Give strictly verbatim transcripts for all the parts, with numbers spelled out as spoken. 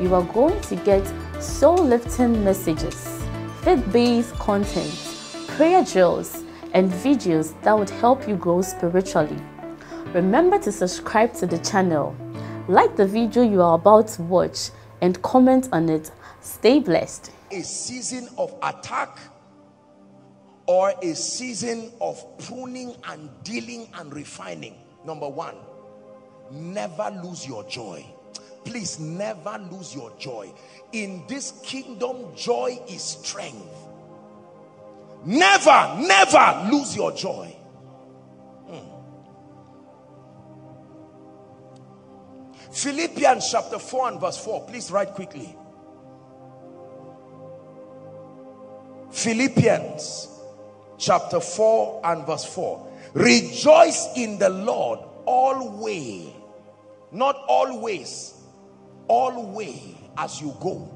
you are going to get soul-lifting messages, faith-based content, prayer drills and videos that would help you grow spiritually. Remember to subscribe to the channel, like the video you are about to watch and comment on it. Stay blessed. A season of attack or a season of pruning and dealing and refining. Number one, never lose your joy. Please never lose your joy. In this kingdom, joy is strength. Never, never lose your joy. Mm. Philippians chapter four and verse four. Please write quickly. Philippians chapter four and verse four. Rejoice in the Lord always. Not always. Always as you go.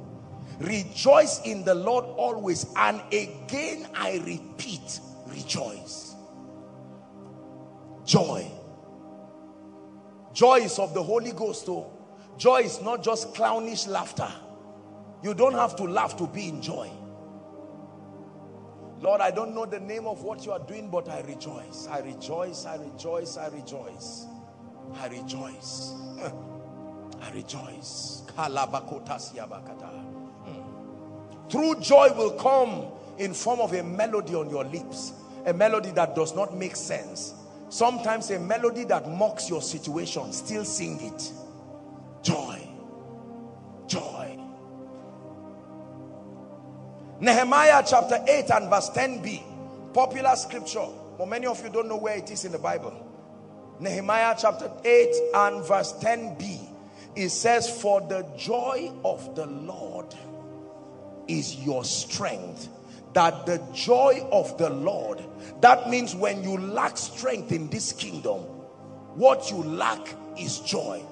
Rejoice in the Lord always, and again I repeat, rejoice. Joy. Joy is of the Holy Ghost. Oh, joy is not just clownish laughter. You don't have to laugh to be in joy. Lord, I don't know the name of what you are doing, but I rejoice. I rejoice. I rejoice. I rejoice. I rejoice. I rejoice. True joy will come in form of a melody on your lips, a melody that does not make sense. Sometimes a melody that mocks your situation, still sing it. Joy, joy. Nehemiah chapter eight and verse ten b, popular scripture, but many of you don't know where it is in the Bible. Nehemiah chapter eight and verse ten b, it says, for the joy of the Lord is your strength. That the joy of the Lord, that means when you lack strength in this kingdom, what you lack is joy.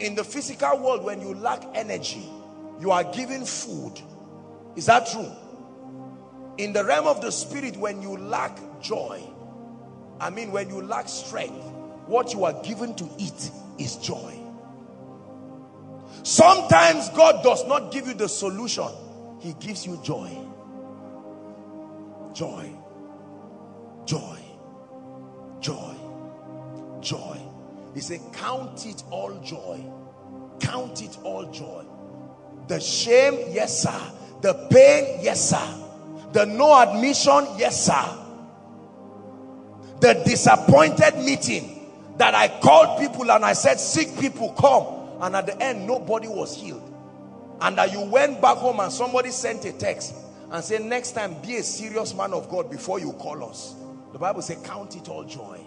In the physical world, when you lack energy, you are given food. Is that true? In the realm of the spirit, when you lack joy, I mean when you lack strength, what you are given to eat is joy. Sometimes God does not give you the solution. He gives you joy. Joy. Joy. Joy. Joy. He said, count it all joy. Count it all joy. The shame, yes sir. The pain, yes sir. The no admission, yes sir. The disappointed meeting that I called people and I said, sick people come. And at the end, nobody was healed. And that you went back home and somebody sent a text and said, next time, be a serious man of God before you call us. The Bible says, count it all joy.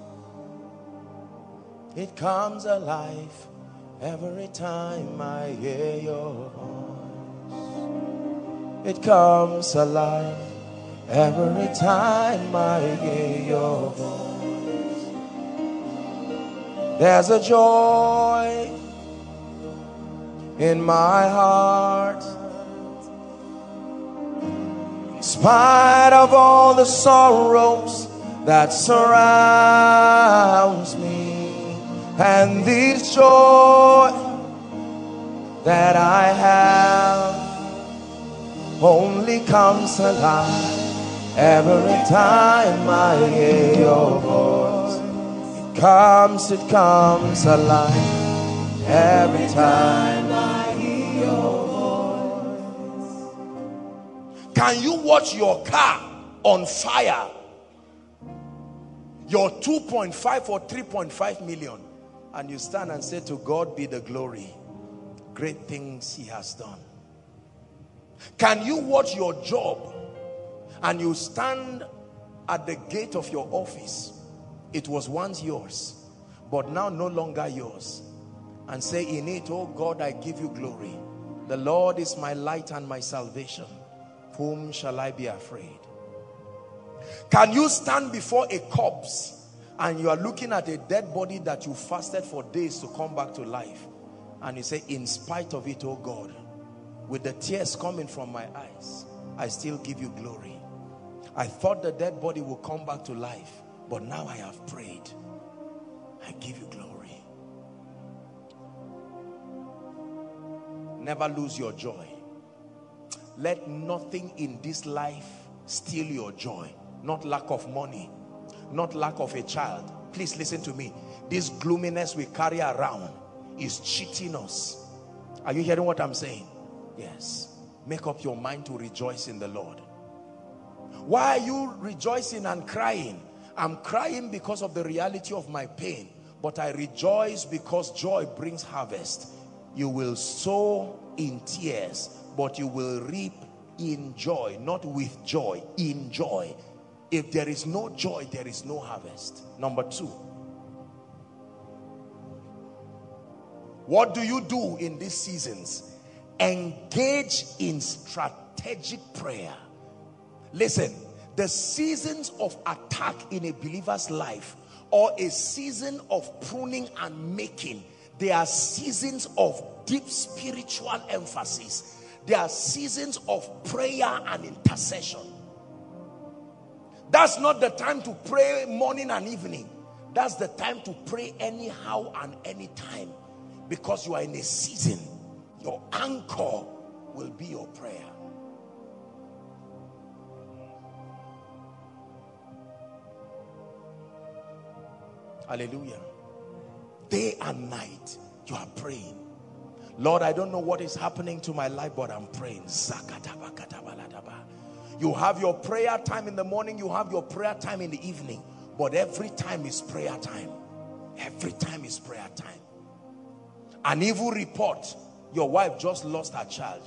Hmm. It comes alive every time I hear your voice. It comes alive every time I hear your voice. There's a joy in my heart, in spite of all the sorrows that surrounds me, and this joy that I have only comes alive every time I hear your voice. Comes, it comes alive every time I hear your voice. Can you watch your car on fire? Your two point five or three point five million, and you stand and say, to God be the glory, great things he has done. Can you watch your job and you stand at the gate of your office? It was once yours, but now no longer yours. And say in it, oh God, I give you glory. The Lord is my light and my salvation. Whom shall I be afraid? Can you stand before a corpse and you are looking at a dead body that you fasted for days to come back to life? And you say, in spite of it, oh God, with the tears coming from my eyes, I still give you glory. I thought the dead body would come back to life, but now I have prayed. I give you glory. Never lose your joy. Let nothing in this life steal your joy. Not lack of money, not lack of a child. Please listen to me. This gloominess we carry around is cheating us. Are you hearing what I'm saying? Yes. Make up your mind to rejoice in the Lord. Why are you rejoicing and crying? I'm crying because of the reality of my pain, but I rejoice because joy brings harvest. You will sow in tears, but you will reap in joy. Not with joy, in joy. If there is no joy, there is no harvest. Number two, what do you do in these seasons? Engage in strategic prayer. Listen, the seasons of attack in a believer's life, or a season of pruning and making, they are seasons of deep spiritual emphasis. There are seasons of prayer and intercession. That's not the time to pray morning and evening. That's the time to pray anyhow and anytime, because you are in a season. Your anchor will be your prayer. Hallelujah. Day and night you are praying. Lord, I don't know what is happening to my life, but I'm praying. You have your prayer time in the morning, you have your prayer time in the evening, but every time is prayer time. Every time is prayer time. An evil report, your wife just lost her child.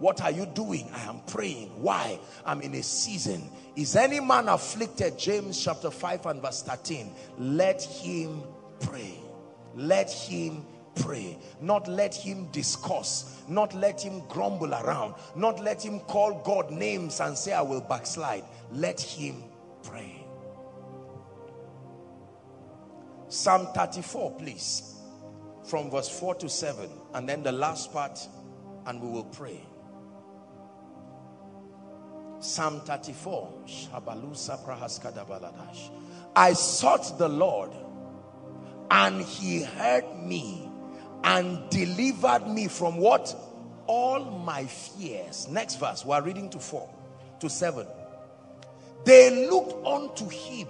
What are you doing? I am praying. Why? I'm in a season. Is any man afflicted? James chapter five and verse thirteen. Let him pray. Let him pray. Not let him discuss. Not let him grumble around. Not let him call God names and say, I will backslide. Let him pray. Psalm thirty-four, please. From verse four to seven. And then the last part, and we will pray. Psalm thirty-four. I sought the Lord, and he heard me and delivered me from what? All my fears. Next verse, we are reading to four to seven. They looked unto him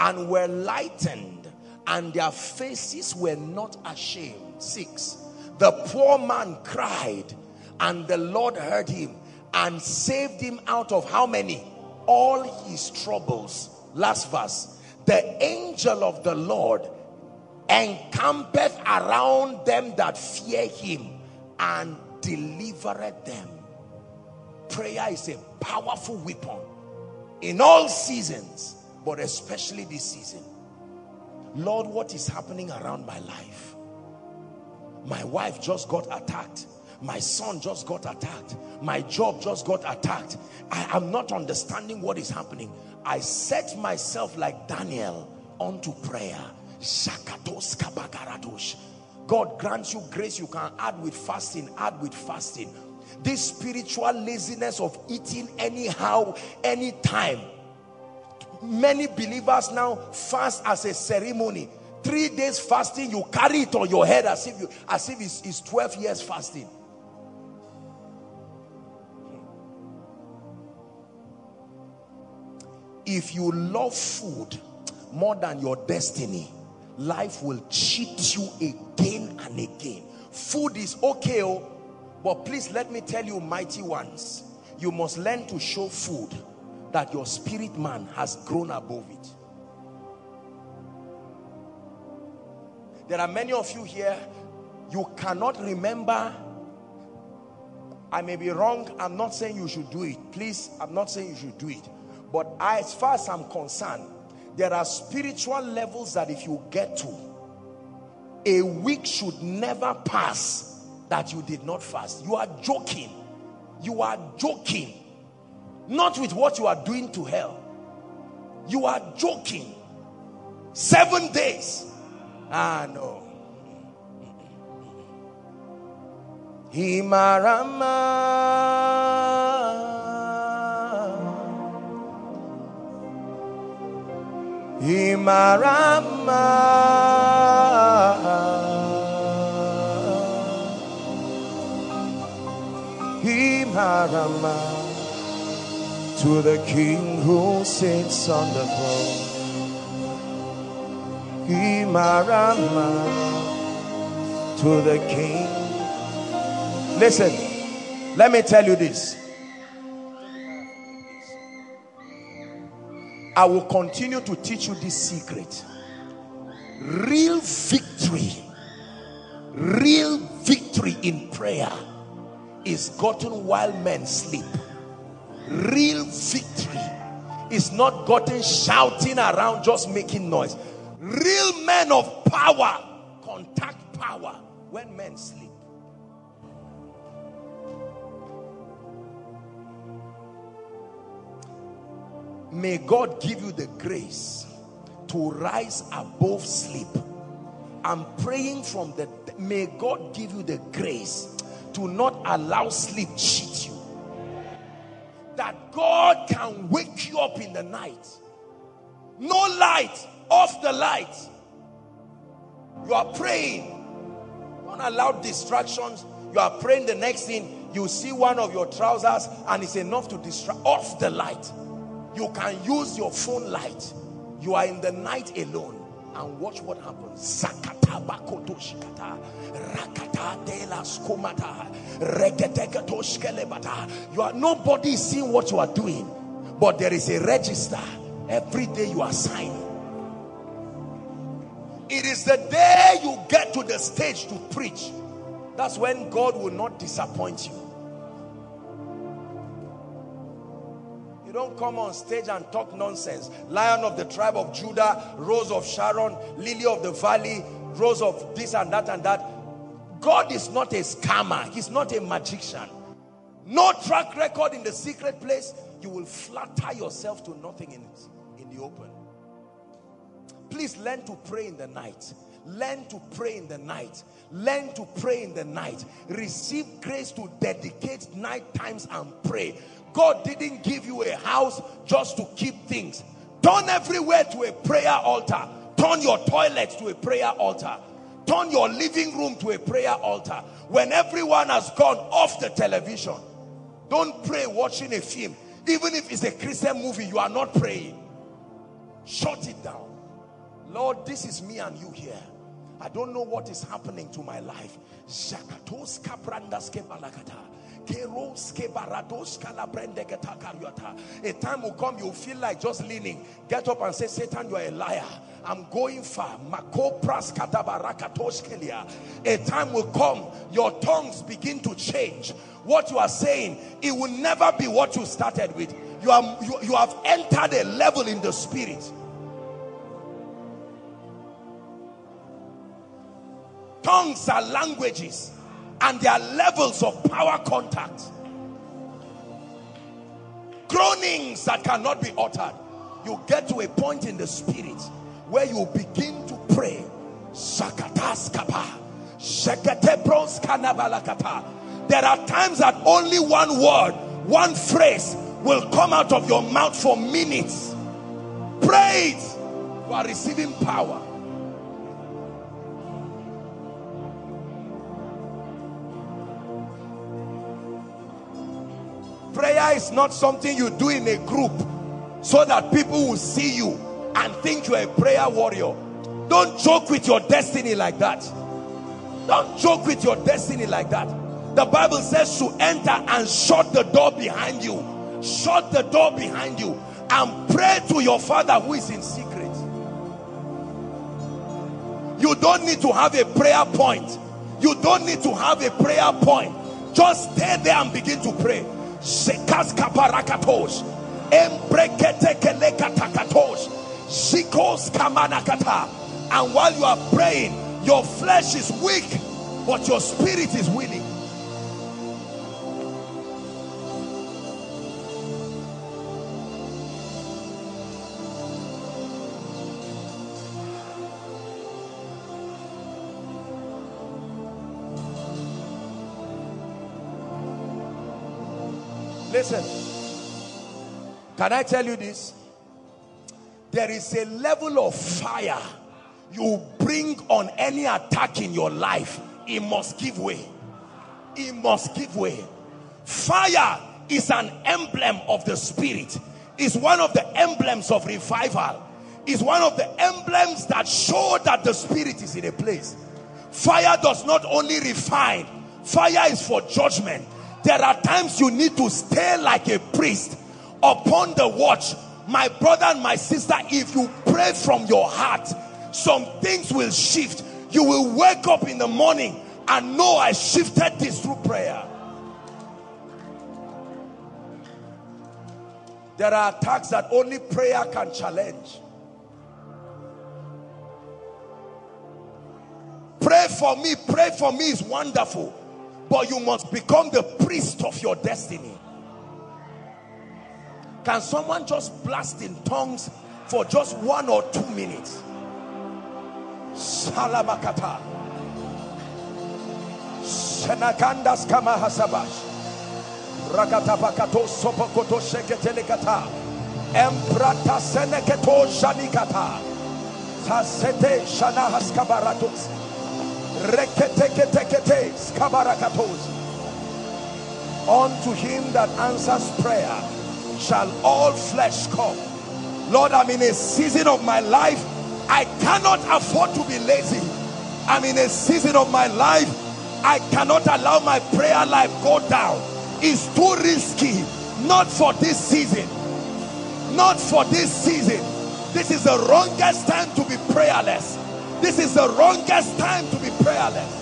and were lightened, and their faces were not ashamed. Six. The poor man cried, and the Lord heard him and saved him out of how many? All his troubles. Last verse. The angel of the Lord encampeth around them that fear him and delivereth them. Prayer is a powerful weapon in all seasons, but especially this season. Lord, what is happening around my life? My wife just got attacked. My son just got attacked. My job just got attacked. I am not understanding what is happening. I set myself like Daniel unto prayer. God grants you grace. You can add with fasting, add with fasting. This spiritual laziness of eating anyhow, anytime. Many believers now fast as a ceremony. Three days fasting, you carry it on your head as if, you, as if it's, it's twelve years fasting. If you love food more than your destiny, life will cheat you again and again. Food is okay, oh, but please let me tell you, mighty ones, you must learn to show food that your spirit man has grown above it. There are many of you here, you cannot remember. I may be wrong. I'm not saying you should do it. Please, I'm not saying you should do it. But I, as far as I'm concerned, there are spiritual levels that if you get to, a week should never pass that you did not fast. You are joking. You are joking. Not with what you are doing to hell. You are joking. Seven days. Ah, no. Himarama. Himarama. Himarama. To the King who sits on the throne. Himarama. To the King. Listen, let me tell you this. I will continue to teach you this secret. Real victory, real victory in prayer is gotten while men sleep. Real victory is not gotten shouting around, just making noise. Real men of power contact power when men sleep. May God give you the grace to rise above sleep. I'm praying from the... May God give you the grace to not allow sleep cheat you. That God can wake you up in the night. No light. Off the light. You are praying. Don't allow distractions. You are praying, the next thing, you see one of your trousers and it's enough to distract. Off the light. You can use your phone light. You are in the night alone. And watch what happens. You are, nobody is seeing what you are doing. But there is a register. Every day you are signing. It is the day you get to the stage to preach. That's when God will not disappoint you. You don't come on stage and talk nonsense. Lion of the tribe of Judah, Rose of Sharon, Lily of the Valley, Rose of this and that and that. God is not a scammer. He's not a magician. No track record in the secret place. You will flatter yourself to nothing in it, in the open. Please learn to pray in the night. Learn to pray in the night. Learn to pray in the night. Receive grace to dedicate night times and pray. God didn't give you a house just to keep things. Turn everywhere to a prayer altar. Turn your toilets to a prayer altar. Turn your living room to a prayer altar. When everyone has gone, off the television. Don't pray watching a film. Even if it's a Christian movie, you are not praying. Shut it down. Lord, this is me and you here. I don't know what is happening to my life. A time will come, you'll feel like just leaning. Get up and say, Satan, you are a liar. I'm going far. A time will come, your tongues begin to change. What you are saying, it will never be what you started with. You, are, you, you have entered a level in the spirit. Tongues are languages. And there are levels of power contact. Groanings that cannot be uttered. You get to a point in the spirit where you begin to pray. There are times that only one word, one phrase will come out of your mouth for minutes. Pray it. You are receiving power. Prayer is not something you do in a group so that people will see you and think you're a prayer warrior. Don't joke with your destiny like that. Don't joke with your destiny like that. The Bible says to enter and shut the door behind you. Shut the door behind you and pray to your Father who is in secret. You don't need to have a prayer point. You don't need to have a prayer point. Just stay there and begin to pray. Sekas kaparakatos, embrekete keleka takatos, Shikos kamanakata. And while you are praying, your flesh is weak, but your spirit is willing. Listen, can I tell you this? There is a level of fire you bring on any attack in your life. It must give way. It must give way. Fire is an emblem of the spirit. It's one of the emblems of revival. It's one of the emblems that show that the spirit is in a place. Fire does not only refine. Fire is for judgment. There are times you need to stay like a priest upon the watch. My brother and my sister, if you pray from your heart, some things will shift. You will wake up in the morning and know I shifted this through prayer. There are attacks that only prayer can challenge. Pray for me, pray for me is wonderful. But you must become the priest of your destiny. Can someone just blast in tongues for just one or two minutes? Salabakata. Senakandas kama hasabash. Rakatapakato sopokoto sheketelekata. Emprata seneketo shanikata. Tasete shanahas kabaratos. Unto him that answers prayer shall all flesh come. Lord, I'm in a season of my life I cannot afford to be lazy. I'm in a season of my life I cannot allow my prayer life go down. It's too risky. Not for this season. Not for this season. This is the wrongest time to be prayerless. This is the wrongest time to be prayerless.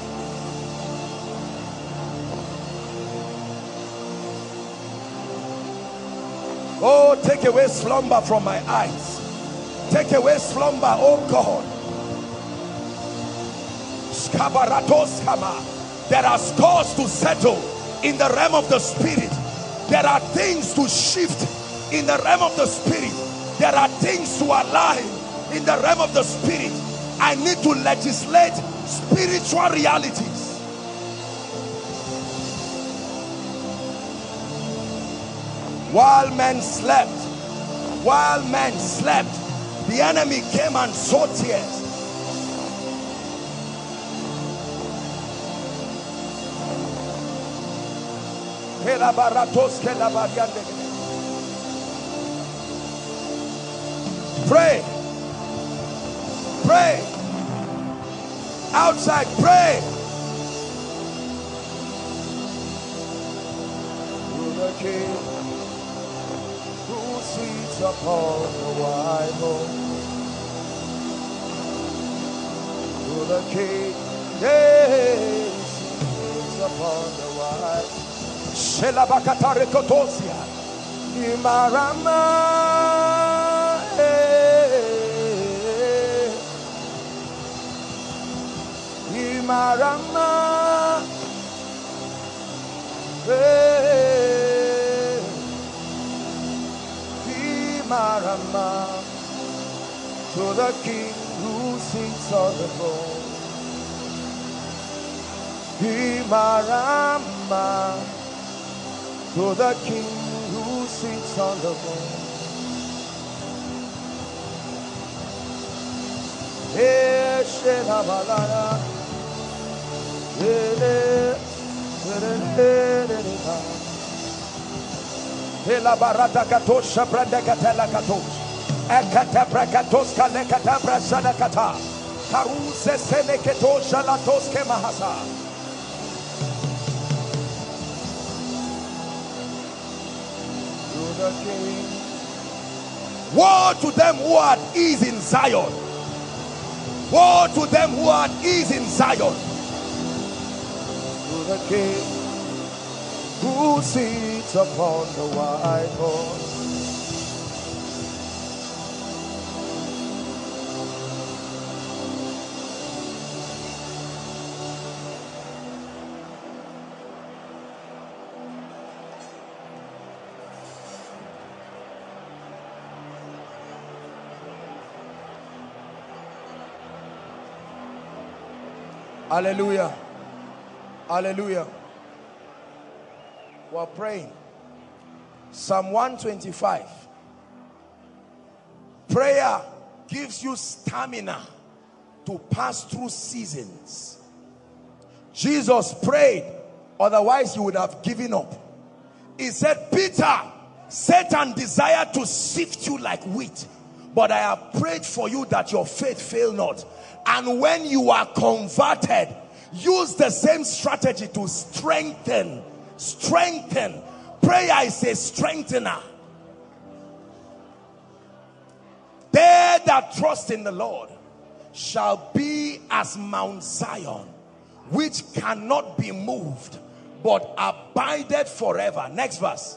Oh, take away slumber from my eyes. Take away slumber, oh God. There are scores to settle in the realm of the spirit. There are things to shift in the realm of the spirit. There are things to align in the realm of the spirit. I need to legislate spiritual realities. While men slept, while men slept, the enemy came and sowed tears. Pray. Pray. Outside, pray. To the King who sits upon the wide ocean. To the King, yes, sits upon the wide. Shelabakatarekotosia Imarama. Marama, hey, hey, Marama, to the King who sits on the throne. Hey, Marama, to the King who sits on the throne. Hey, Shelabalaya. Woe to them who are at ease in Zion. Woe to them who are at ease in Zion. The King who sits upon the white horse, Hallelujah. Hallelujah. We're praying. Psalm one twenty-five. Prayer gives you stamina to pass through seasons. Jesus prayed, otherwise you would have given up. He said, Peter, Satan desired to sift you like wheat, but I have prayed for you that your faith fail not. And when you are converted, use the same strategy to strengthen. Strengthen. Prayer is a strengthener. They that trust in the Lord shall be as Mount Zion, which cannot be moved, but abideth forever. Next verse.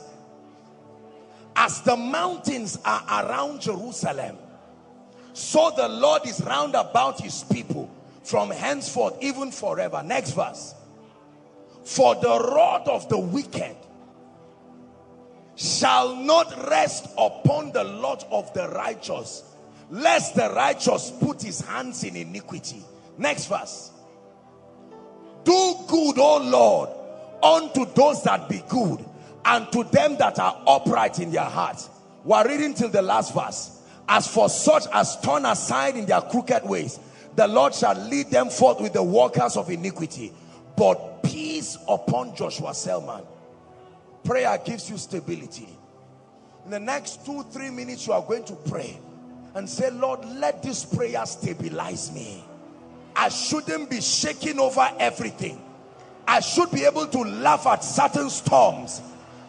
As the mountains are around Jerusalem, so the Lord is round about his people from henceforth, even forever. Next verse. For the rod of the wicked shall not rest upon the lot of the righteous, lest the righteous put his hands in iniquity. Next verse. Do good, O Lord, unto those that be good, and to them that are upright in their hearts. We are reading till the last verse. As for such as turn aside in their crooked ways, the Lord shall lead them forth with the workers of iniquity. But peace upon Joshua Selman. Prayer gives you stability. In the next two, three minutes, you are going to pray and say, Lord, let this prayer stabilize me. I shouldn't be shaking over everything. I should be able to laugh at certain storms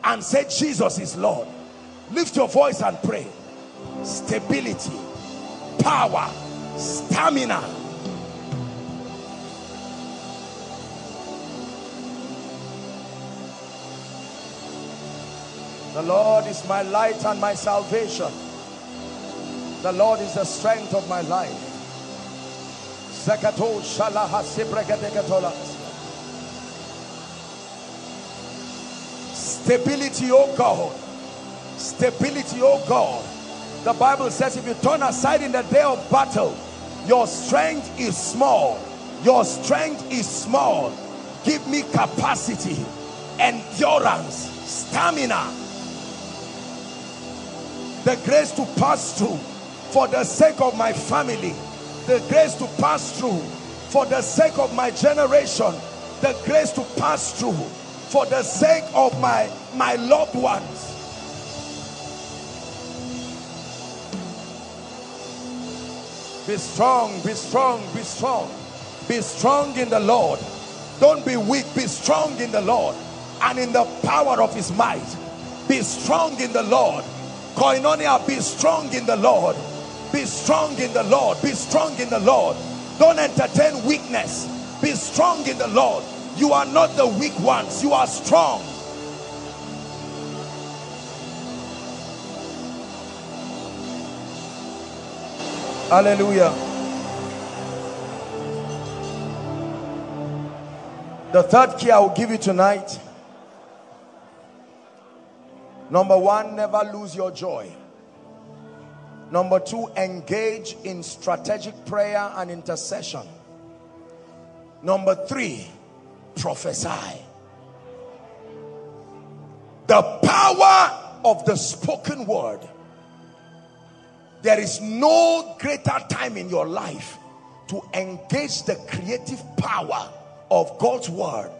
and say, Jesus is Lord. Lift your voice and pray. Stability, power, stamina. The Lord is my light and my salvation. The Lord is the strength of my life. Zakato shalaha sibregadekatolas. Stability, oh God. Stability, oh God. The Bible says if you turn aside in the day of battle, your strength is small. Your strength is small. Give me capacity, endurance, stamina, the grace to pass through for the sake of my family, the grace to pass through for the sake of my generation, the grace to pass through for the sake of my, my loved ones. Be strong, be strong, be strong. Be strong in the Lord. Don't be weak, be strong in the Lord and in the power of his might. Be strong in the Lord. Koinonia, be strong in the Lord. Be strong in the Lord. Be strong in the Lord. Don't entertain weakness. Be strong in the Lord. You are not the weak ones. You are strong. Hallelujah. The third key I will give you tonight. Number one, never lose your joy. Number two, engage in strategic prayer and intercession. Number three, prophesy. The power of the spoken word. There is no greater time in your life to engage the creative power of God's word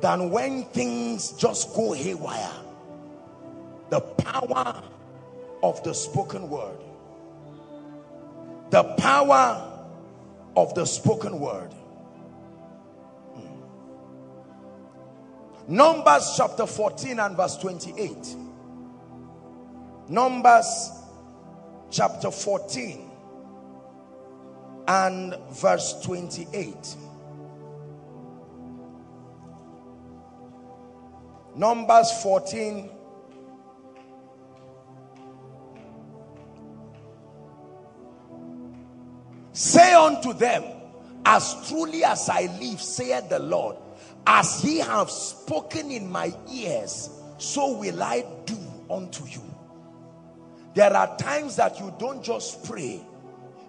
than when things just go haywire. The power of the spoken word. The power of the spoken word. Numbers chapter fourteen and verse twenty-eight. Numbers chapter fourteen and verse twenty-eight. Numbers fourteen Say unto them, as truly as I live, saith the Lord, as ye have spoken in my ears, so will I do unto you. There are times that you don't just pray.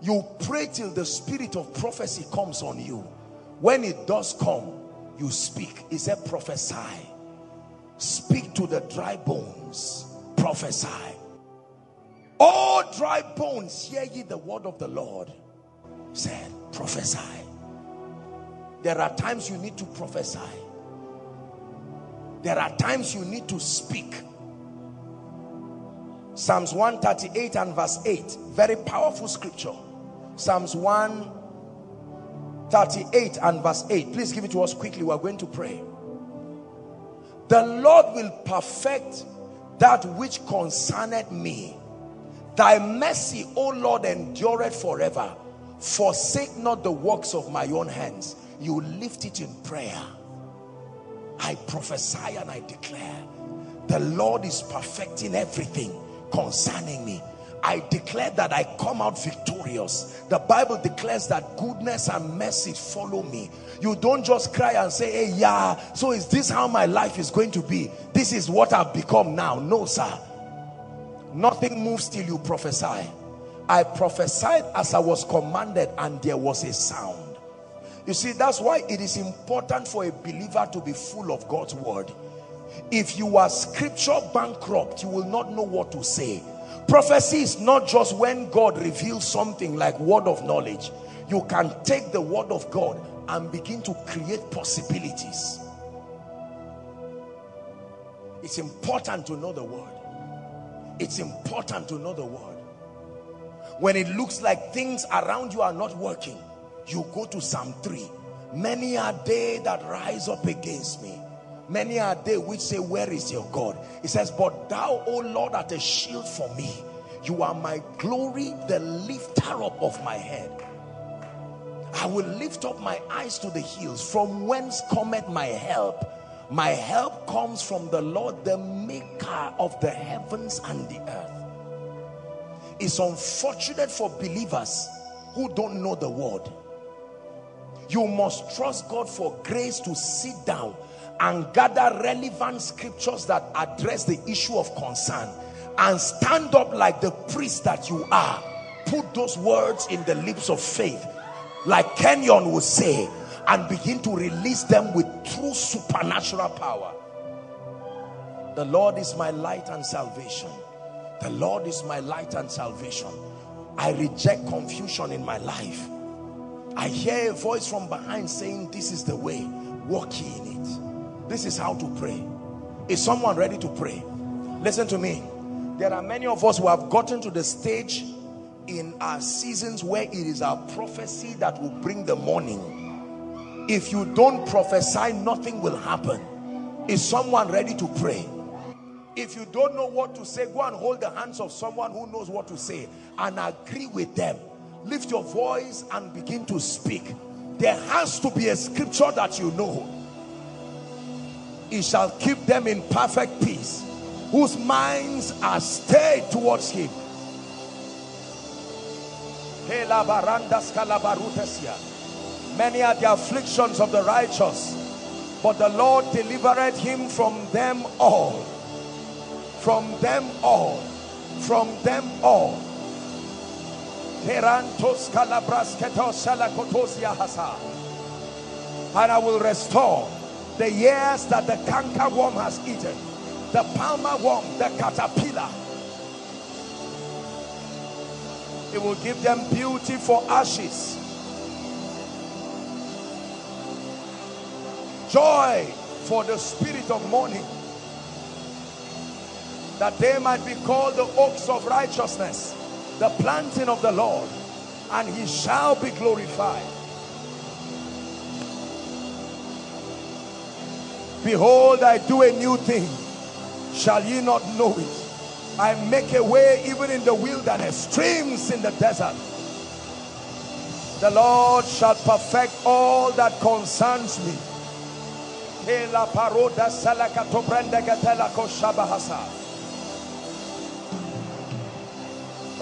You pray till the spirit of prophecy comes on you. when it does come, you speak. He said, prophesy. Speak to the dry bones. Prophesy. All dry bones, hear ye the word of the Lord. Said, prophesy. There are times you need to prophesy. There are times you need to speak. Psalms one thirty-eight and verse eight. Very powerful scripture. Psalms one thirty-eight and verse eight. Please give it to us quickly. We are going to pray. The Lord will perfect that which concerneth me. Thy mercy, O Lord, endureth forever. Forsake not the works of my own hands. You lift it in prayer. I prophesy and I declare, the Lord is perfecting everything concerning me. I declare that I come out victorious. The Bible declares that goodness and mercy follow me. You don't just cry and say, hey, yeah, so is this how my life is going to be? This is what I've become now. No, sir. Nothing moves till you prophesy. I prophesied as I was commanded, and there was a sound. You see, that's why it is important for a believer to be full of God's word. If you are scripture bankrupt, you will not know what to say. Prophecy is not just when God reveals something like word of knowledge. You can take the word of God and begin to create possibilities. It's important to know the word. It's important to know the word. When it looks like things around you are not working, you go to Psalm three. Many are they that rise up against me. Many are they which say, where is your God? It says, but thou, O Lord, art a shield for me. You are my glory, the lifter up of my head. I will lift up my eyes to the hills. From whence cometh my help? My help comes from the Lord, the maker of the heavens and the earth. It's unfortunate for believers who don't know the word. You must trust God for grace to sit down and gather relevant scriptures that address the issue of concern, and stand up like the priest that you are. Put those words in the lips of faith, like Kenyon would say, and begin to release them with true supernatural power. The Lord is my light and salvation. The Lord is my light and salvation. I reject confusion in my life. I hear a voice from behind saying, this is the way, walk ye in it. This is how to pray. Is someone ready to pray? Listen to me. There are many of us who have gotten to the stage in our seasons where it is our prophecy that will bring the morning. If you don't prophesy, nothing will happen. Is someone ready to pray? If you don't know what to say, go and hold the hands of someone who knows what to say and agree with them. Lift your voice and begin to speak. There has to be a scripture that you know. It shall keep them in perfect peace, whose minds are stayed towards him. Many are the afflictions of the righteous, but the Lord delivered him from them all. From them all, from them all. And I will restore the years that the canker worm has eaten, the palmer worm, the caterpillar. It will give them beauty for ashes, joy for the spirit of mourning, that they might be called the oaks of righteousness, the planting of the Lord, and he shall be glorified. Behold, I do a new thing. Shall ye not know it? I make a way even in the wilderness, streams in the desert. The Lord shall perfect all that concerns me.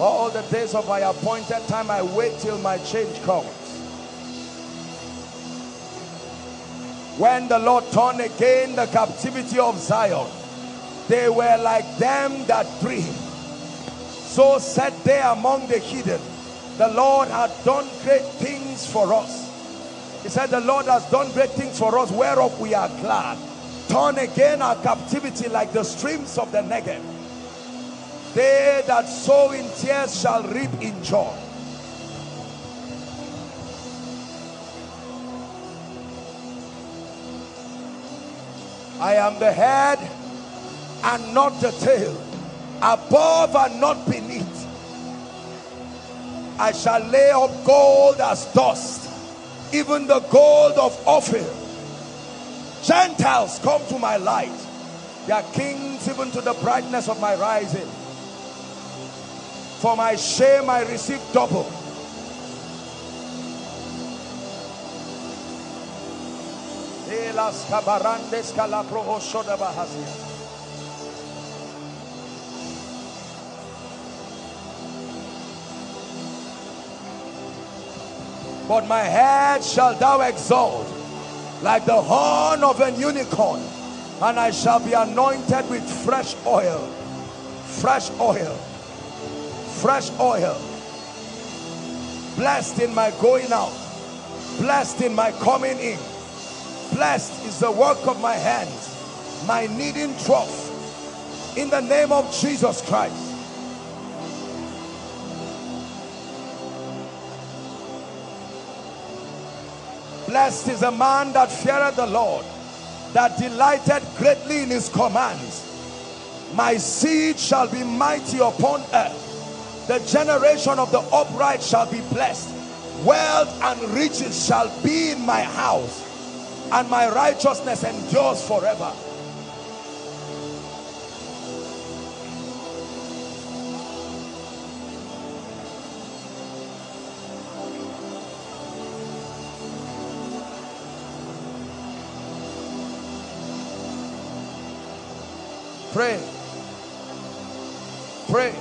All the days of my appointed time, I wait till my change comes. When the Lord turned again the captivity of Zion, they were like them that dream. So said they among the heathen, the Lord hath done great things for us. He said, the Lord has done great things for us, whereof we are glad. Turn again our captivity like the streams of the Negev. They that sow in tears shall reap in joy. I am the head and not the tail, above and not beneath. I shall lay up gold as dust, even the gold of Ophir. Gentiles come to my light, their kings even to the brightness of my rising. For my shame I receive double. But my head shall thou exalt like the horn of an unicorn, and I shall be anointed with fresh oil, fresh oil, fresh oil. Blessed in my going out, blessed in my coming in. Blessed is the work of my hands, my kneading trough, in the name of Jesus Christ. Blessed is a man that feareth the Lord, that delighted greatly in his commands. My seed shall be mighty upon earth. The generation of the upright shall be blessed. Wealth and riches shall be in my house, and my righteousness endures forever. Pray. Pray.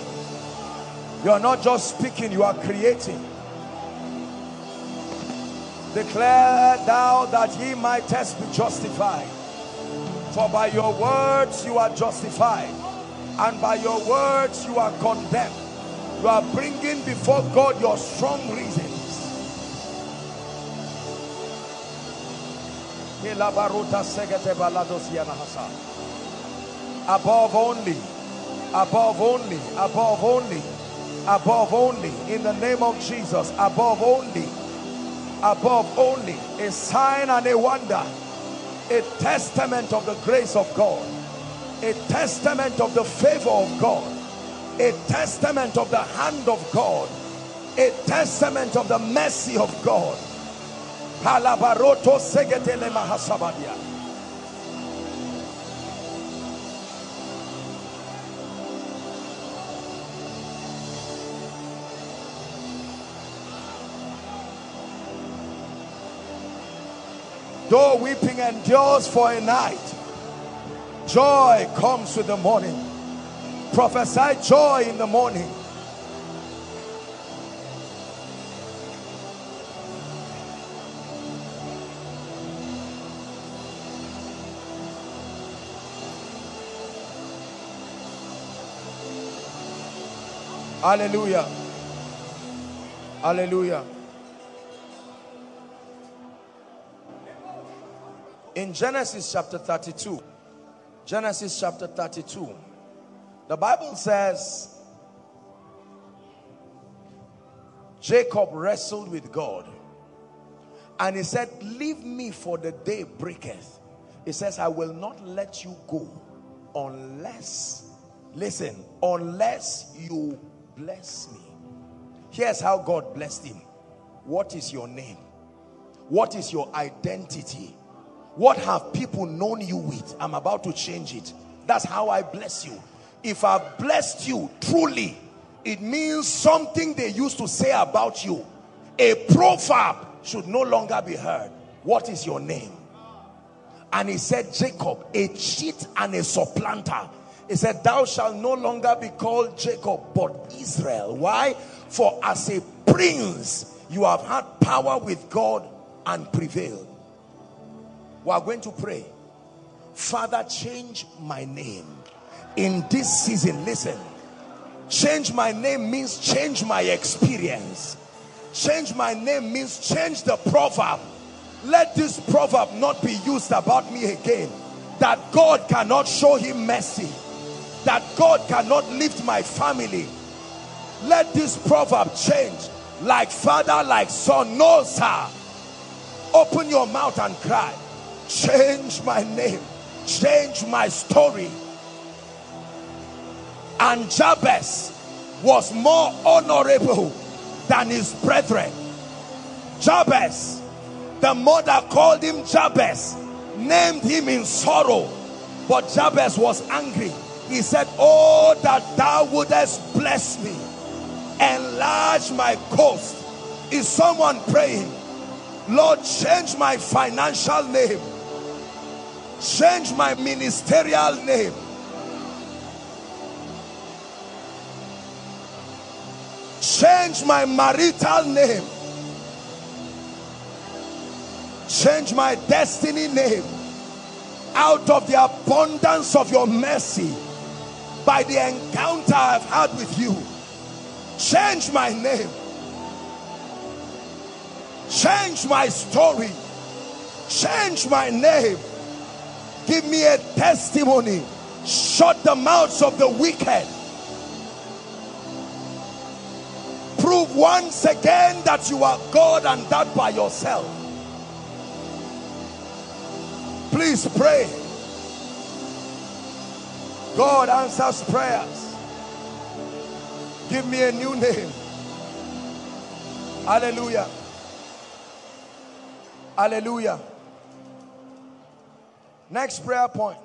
You are not just speaking, you are creating. Declare thou that ye mightest be justified. For by your words you are justified, and by your words you are condemned. You are bringing before God your strong reasons. Above only, above only, above only, above only, in the name of Jesus, above only, above only, a sign and a wonder, a testament of the grace of God, a testament of the favor of God, a testament of the hand of God, a testament of the mercy of God. Palabaroto segetele mahasabadia. Though weeping endures for a night, joy comes with the morning. Prophesy joy in the morning. Hallelujah. Hallelujah. In Genesis chapter thirty-two, Genesis chapter thirty-two, the Bible says, Jacob wrestled with God, and he said, leave me for the day breaketh. He says, I will not let you go unless, listen, unless you bless me. Here's how God blessed him. What is your name? What is your identity? What have people known you with? I'm about to change it. That's how I bless you. If I blessed you truly, it means something they used to say about you. A proverb should no longer be heard. What is your name? And he said, Jacob, a cheat and a supplanter. He said, thou shalt no longer be called Jacob, but Israel. Why? For as a prince, you have had power with God and prevailed. We are going to pray. Father, change my name in this season. Listen, change my name means change my experience. Change my name means change the proverb. Let this proverb not be used about me again, that God cannot show him mercy, that God cannot lift my family. Let this proverb change, like father, like son. No, sir. Open your mouth and cry, change my name, change my story. And Jabez was more honorable than his brethren. Jabez, the mother called him Jabez, named him in sorrow. But Jabez was angry. He said, oh, that thou wouldest bless me, enlarge my coast. Is someone praying, Lord, change my financial name, change my ministerial name, change my marital name, change my destiny name? Out of the abundance of your mercy, by the encounter I've had with you, change my name, change my story, change my name. Give me a testimony. Shut the mouths of the wicked. Prove once again that you are God and that by yourself. Please pray. God answers prayers. Give me a new name. Hallelujah. Hallelujah. Next prayer point.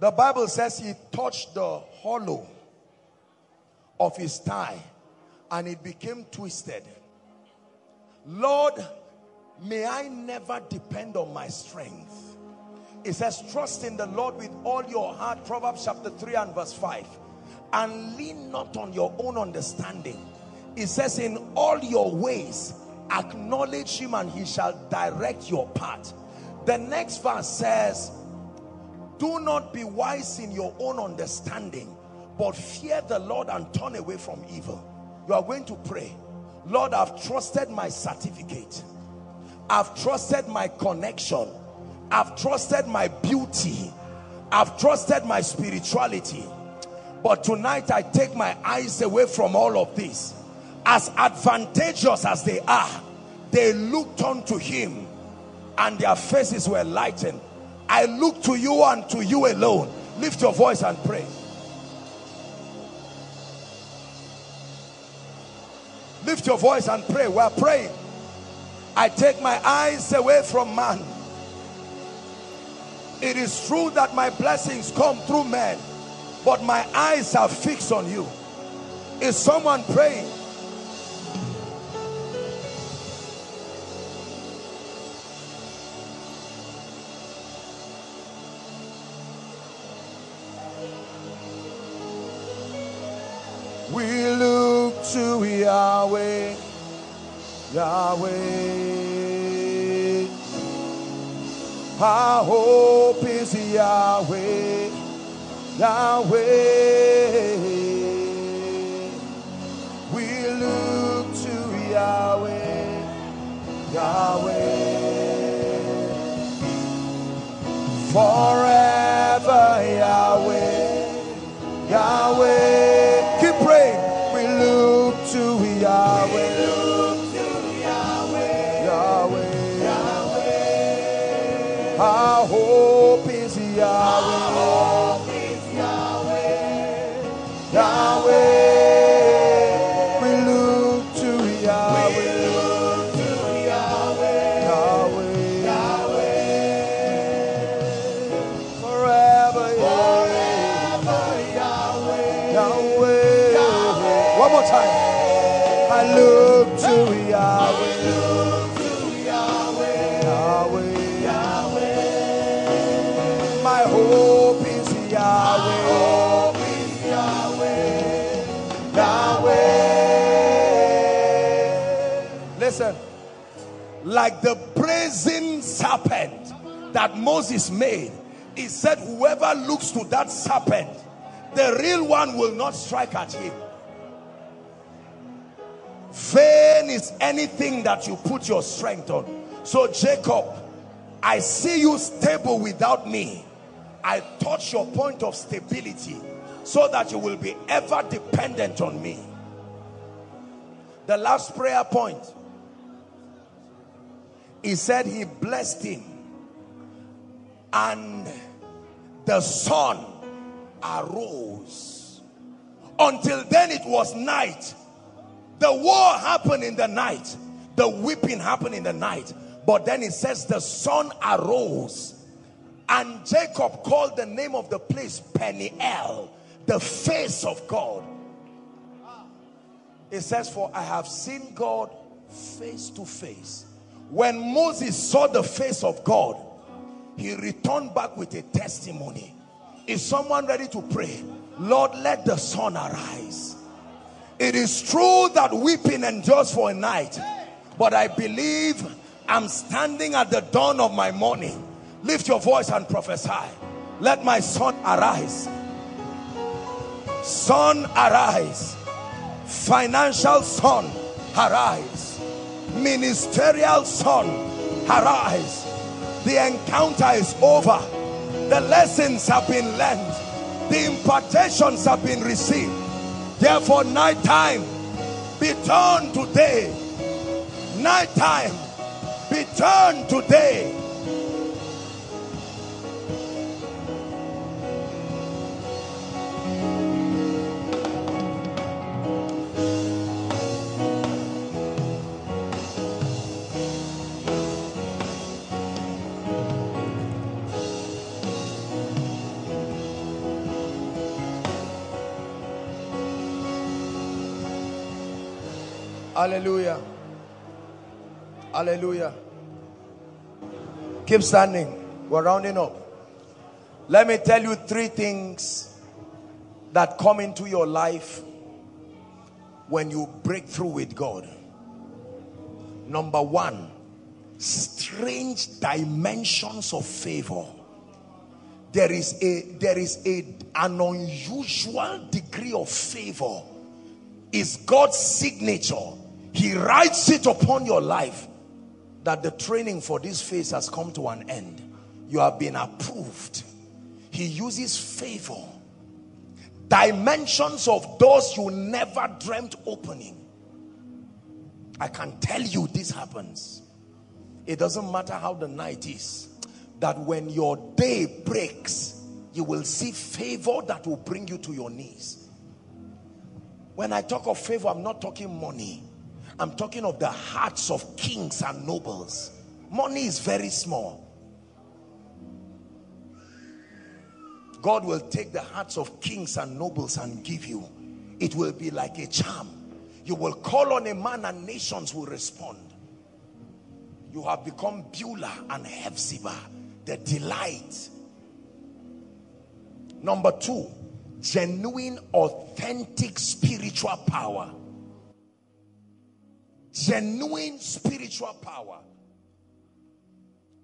The Bible says he touched the hollow of his thigh and it became twisted. Lord, may I never depend on my strength. It says, trust in the Lord with all your heart, Proverbs chapter three and verse five, and lean not on your own understanding. It says, in all your ways acknowledge him and he shall direct your path. The next verse says, do not be wise in your own understanding, but fear the Lord and turn away from evil. You are going to pray, Lord, I've trusted my certificate, I've trusted my connection, I've trusted my beauty, I've trusted my spirituality, but tonight I take my eyes away from all of this. As advantageous as they are, they looked unto him and their faces were lightened. I look to you and to you alone. Lift your voice and pray. Lift your voice and pray. We are praying. I take my eyes away from man. It is true that my blessings come through men, but my eyes are fixed on you. Is someone praying? We look to Yahweh, Yahweh. Our hope is Yahweh, Yahweh. We look to Yahweh, Yahweh. Forever Yahweh, Yahweh. Our hope is Yahweh. Our hope is Yahweh. Yahweh. We look to Yahweh. We look to Yahweh. Yahweh. Yahweh. Forever Yahweh. Yahweh. Yahweh. One more time. I look to Yahweh. Listen, like the brazen serpent that Moses made, he said, whoever looks to that serpent, the real one, will not strike at him. Vain is anything that you put your strength on. So Jacob, I see you stable without me. I touch your point of stability so that you will be ever dependent on me. The last prayer point. He said he blessed him, and the sun arose. Until then it was night. The war happened in the night. The weeping happened in the night. But then it says the sun arose. And Jacob called the name of the place Peniel, the face of God. It says, for I have seen God face to face. When Moses saw the face of God, he returned back with a testimony. Is someone ready to pray? Lord, let the sun arise. It is true that weeping endures for a night, but I believe I'm standing at the dawn of my morning. Lift your voice and prophesy. Let my sun arise. Sun arise. Financial sun arise. Ministerial sun arise. The encounter is over. The lessons have been learned. The impartations have been received. Therefore, night time be turned to day. Night time be turned to day. Hallelujah. Hallelujah. Keep standing. We're rounding up. Let me tell you three things that come into your life when you break through with God. Number one, strange dimensions of favor. There is a there is a an unusual degree of favor. It's God's signature. He writes it upon your life that the training for this phase has come to an end. You have been approved. He uses favor. Dimensions of doors you never dreamt opening. I can tell you this happens. It doesn't matter how the night is. That when your day breaks, you will see favor that will bring you to your knees. When I talk of favor, I'm not talking money. I'm talking of the hearts of kings and nobles. Money is very small. God will take the hearts of kings and nobles and give you. It will be like a charm. You will call on a man and nations will respond. You have become Beulah and Hephzibah, the delight. Number two, genuine, authentic spiritual power. Genuine spiritual power.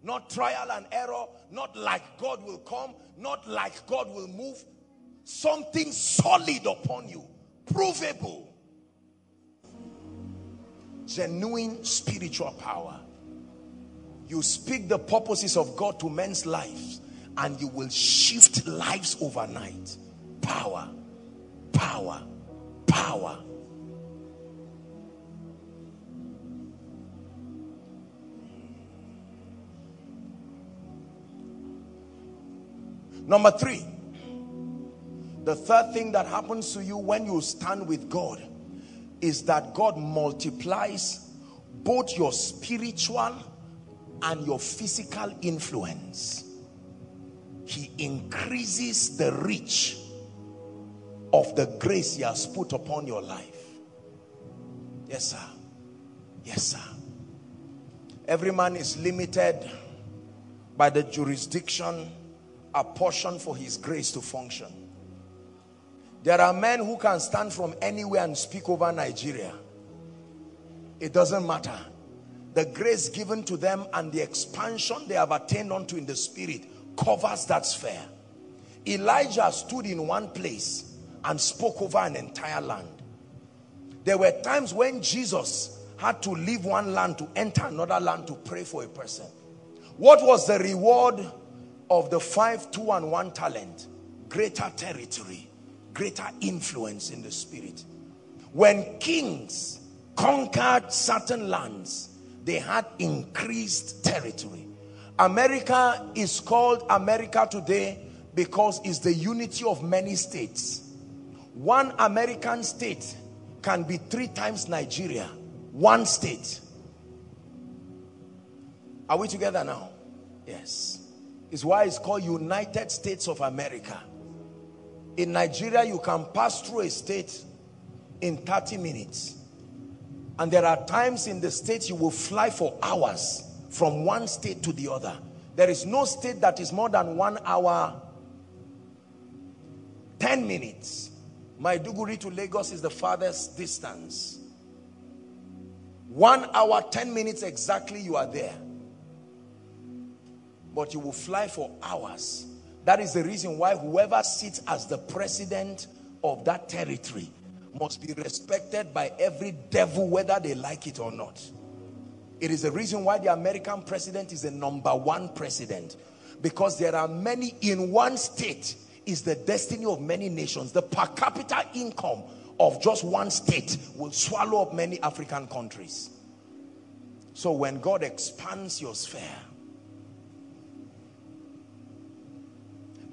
Not trial and error, not like God will come, not like God will move. Something solid upon you, provable. Genuine spiritual power. You speak the purposes of God to men's lives and you will shift lives overnight. Power, power, power. Number three, the third thing that happens to you when you stand with God is that God multiplies both your spiritual and your physical influence. He increases the reach of the grace he has put upon your life. Yes, sir. Yes, sir. Every man is limited by the jurisdiction apportioned for his grace to function. There are men who can stand from anywhere and speak over Nigeria. It doesn't matter. The grace given to them and the expansion they have attained unto in the spirit covers that sphere. Elijah stood in one place and spoke over an entire land. There were times when Jesus had to leave one land to enter another land to pray for a person. What was the reward of the five, two, and one talent? Greater territory, greater influence in the spirit. When kings conquered certain lands, they had increased territory. America is called America today because it's the unity of many states. One American state can be three times Nigeria. One state. Are we together now? Yes. It's why it's called United States of America. In Nigeria, you can pass through a state in thirty minutes. And there are times in the state you will fly for hours from one state to the other. There is no state that is more than one hour, ten minutes. Maiduguri to Lagos is the farthest distance. one hour, ten minutes exactly, you are there. But you will fly for hours. That is the reason why whoever sits as the president of that territory must be respected by every devil, whether they like it or not. It is the reason why the American president is the number one president. Because there are many in one state is the destiny of many nations. The per capita income of just one state will swallow up many African countries. So when God expands your sphere,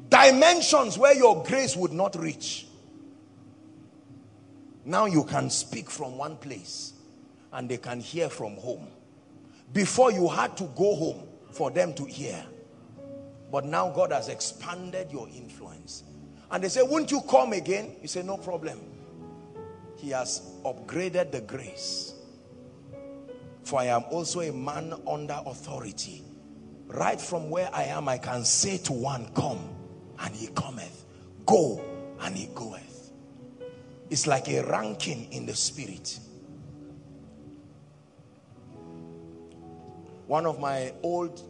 dimensions where your grace would not reach, now you can speak from one place and they can hear from home. Before, you had to go home for them to hear, but now God has expanded your influence. And they say, won't you come again? You say, no problem. He has upgraded the grace. For I am also a man under authority. Right from where I am, I can say to one, come, and he cometh. Go, and he goeth. It's like a ranking in the spirit. One of my old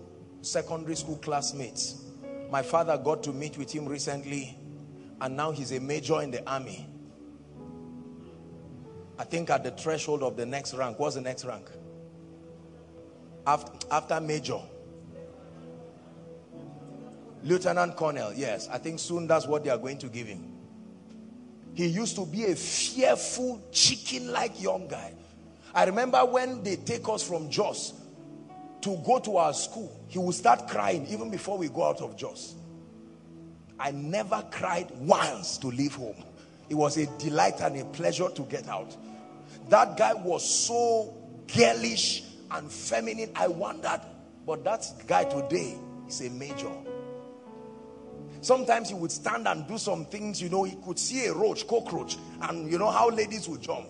secondary school classmates, my father got to meet with him recently, and now he's a major in the army. I think at the threshold of the next rank. What's the next rank? After, after major. Lieutenant Colonel, yes. I think soon that's what they are going to give him. He used to be a fearful, chicken-like young guy. I remember when they take us from Joss to go to our school, he would start crying even before we go out of Joss. I never cried once to leave home. It was a delight and a pleasure to get out. That guy was so girlish and feminine. I wondered, but that guy today is a major. Sometimes he would stand and do some things, you know, he could see a roach, cockroach, and you know how ladies would jump.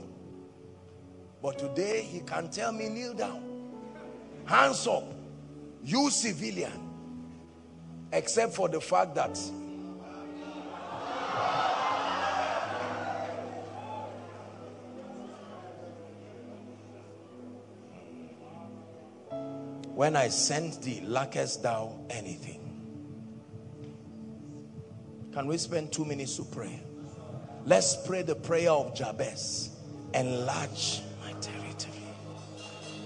But today he can tell me, kneel down, hands up, you civilian. Except for the fact that when I sent thee, lackest thou anything? Can we spend two minutes to pray? Let's pray the prayer of Jabez. Enlarge my territory.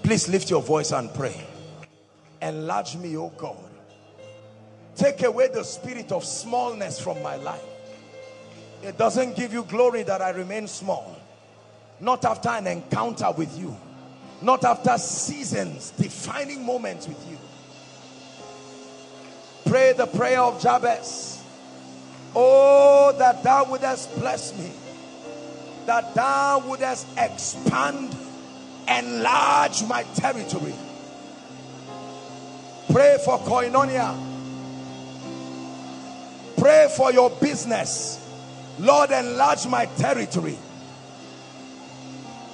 Please lift your voice and pray. Enlarge me, O God. Take away the spirit of smallness from my life. It doesn't give you glory that I remain small. Not after an encounter with you. Not after seasons, defining moments with you. Pray the prayer of Jabez. Oh, that thou wouldest bless me, that thou wouldest expand, enlarge my territory. Pray for Koinonia. Pray for your business. Lord, enlarge my territory.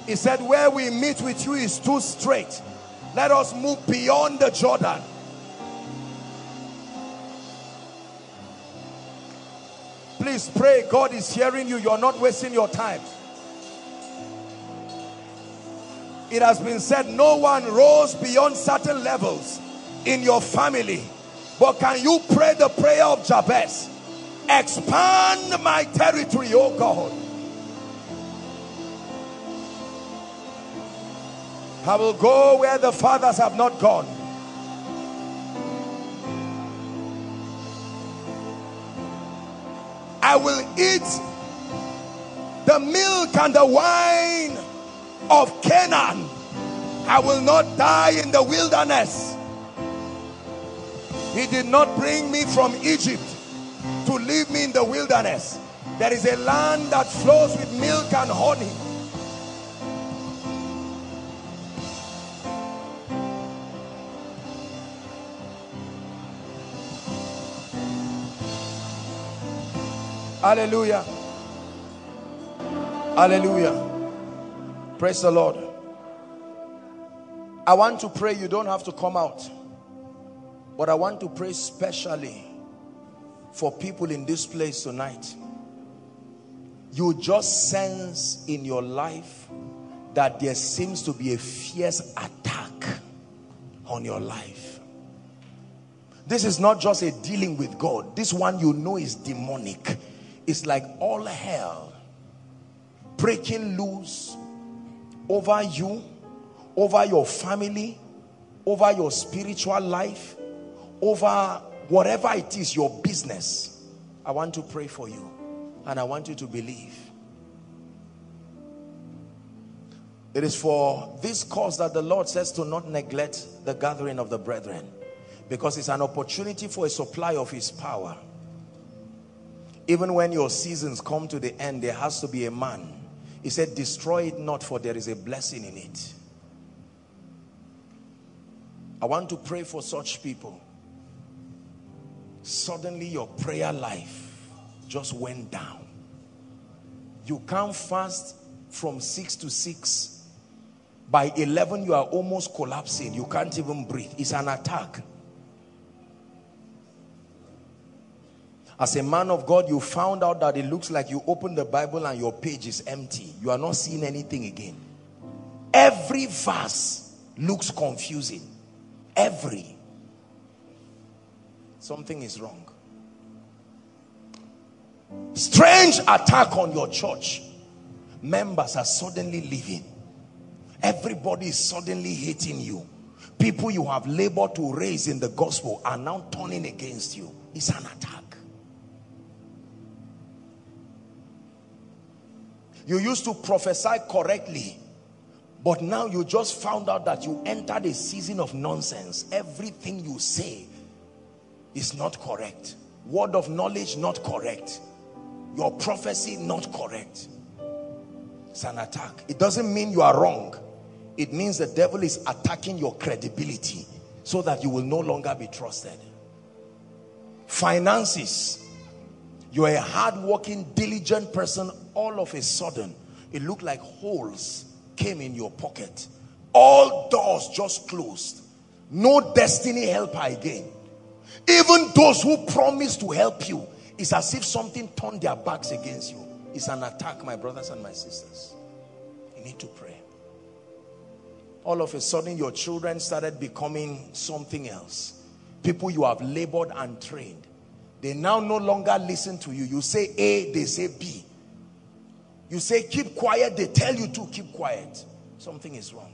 He said, where we meet with you is too straight. Let us move beyond the Jordan. Please pray. God is hearing you. You're not wasting your time. It has been said, no one rose beyond certain levels in your family. But can you pray the prayer of Jabez? Expand my territory, oh God. I will go where the fathers have not gone. I will eat the milk and the wine of Canaan. I will not die in the wilderness. He did not bring me from Egypt to leave me in the wilderness. There is a land that flows with milk and honey. Hallelujah. Hallelujah. Praise the Lord. I want to pray. You don't have to come out. But I want to pray specially for people in this place tonight. You just sense in your life that there seems to be a fierce attack on your life. This is not just a dealing with God. This one you know is demonic. It's like all hell breaking loose over you, over your family, over your spiritual life, over whatever it is, your business. I want to pray for you, and I want you to believe. It is for this cause that the Lord says to not neglect the gathering of the brethren, because it's an opportunity for a supply of his power. Even when your seasons come to the end, there has to be a man. He said, destroy it not, for there is a blessing in it. I want to pray for such people. Suddenly your prayer life just went down. You can't fast from six to six. By eleven you are almost collapsing. You can't even breathe. It's an attack. As a man of God, you found out that it looks like you open the Bible and your page is empty. You are not seeing anything again. Every verse looks confusing. Every. Something is wrong. Strange attack on your church. Members are suddenly leaving. Everybody is suddenly hating you. People you have labored to raise in the gospel are now turning against you. It's an attack. You used to prophesy correctly, but now you just found out that you entered a season of nonsense. Everything you say is not correct. Word of knowledge not correct. Your prophecy not correct. It's an attack. It doesn't mean you are wrong. It means the devil is attacking your credibility so that you will no longer be trusted. Finances. You are a hard-working, diligent person. All of a sudden, it looked like holes came in your pocket. All doors just closed. No destiny helper again. Even those who promised to help you, it's as if something turned their backs against you. It's an attack, my brothers and my sisters. You need to pray. All of a sudden, your children started becoming something else. People you have labored and trained. They now no longer listen to you. You say A, they say B. You say keep quiet, they tell you to keep quiet. Something is wrong.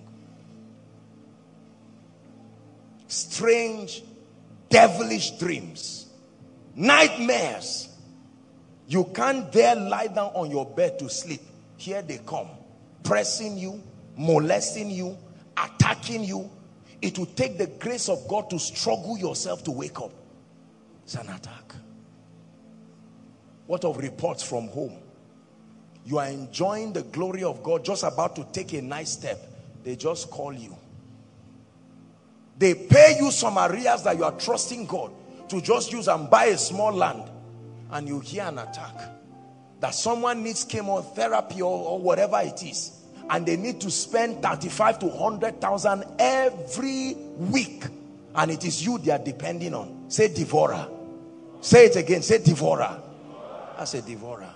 Strange, devilish dreams. Nightmares. You can't dare lie down on your bed to sleep. Here they come. Pressing you, molesting you, attacking you. It will take the grace of God to struggle yourself to wake up. It's an attack. What of reports from home? You are enjoying the glory of God, just about to take a nice step. They just call you. They pay you some areas that you are trusting God to just use and buy a small land. And you hear an attack. That someone needs chemotherapy or, or whatever it is. And they need to spend thirty-five to one hundred thousand every week. And it is you they are depending on. Say devourer. Say it again. Say devourer. That's a devourer.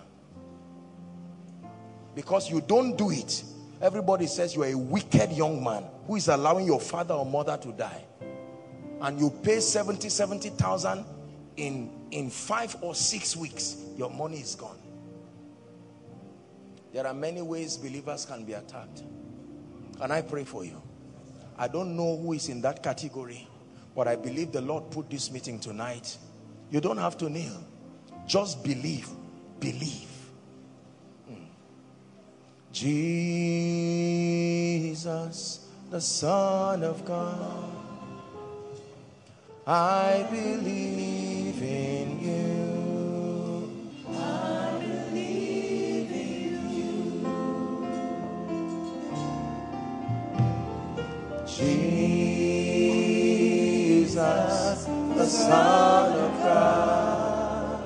Because you don't do it. Everybody says you are a wicked young man who is allowing your father or mother to die. And you pay seventy, seventy thousand in, in five or six weeks. Your money is gone. There are many ways believers can be attacked. Can I pray for you? I don't know who is in that category, but I believe the Lord put this meeting tonight. You don't have to kneel. Just believe. Believe. Mm. Jesus, the Son of God, I believe in you. I believe in you. Jesus, the Son of God,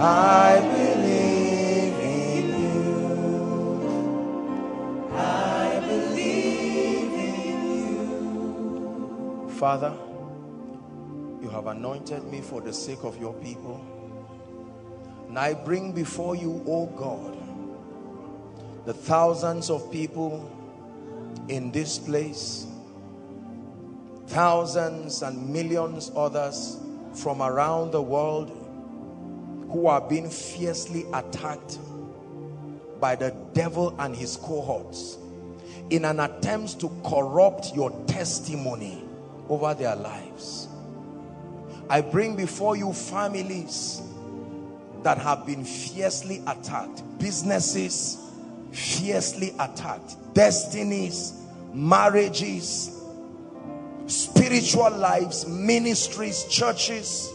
I believe in you. I believe in you. Father, you have anointed me for the sake of your people. And I bring before you, O God, the thousands of people in this place, thousands and millions others from around the world who are being fiercely attacked by the devil and his cohorts in an attempt to corrupt your testimony over their lives. I bring before you families that have been fiercely attacked, businesses fiercely attacked, destinies, marriages, spiritual lives, ministries, churches.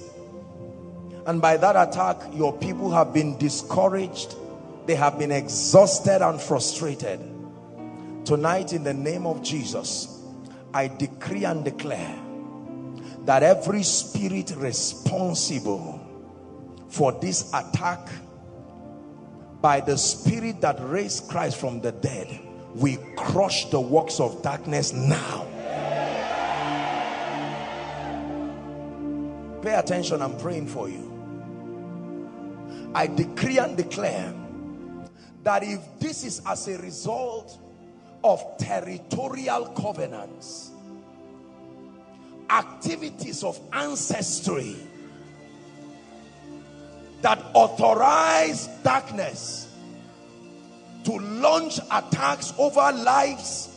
And by that attack, your people have been discouraged. They have been exhausted and frustrated. Tonight, in the name of Jesus, I decree and declare that every spirit responsible for this attack by the spirit that raised Christ from the dead, we crush the works of darkness now. Yeah. Pay attention, I'm praying for you. I decree and declare that if this is as a result of territorial covenants, activities of ancestry that authorize darkness to launch attacks over lives,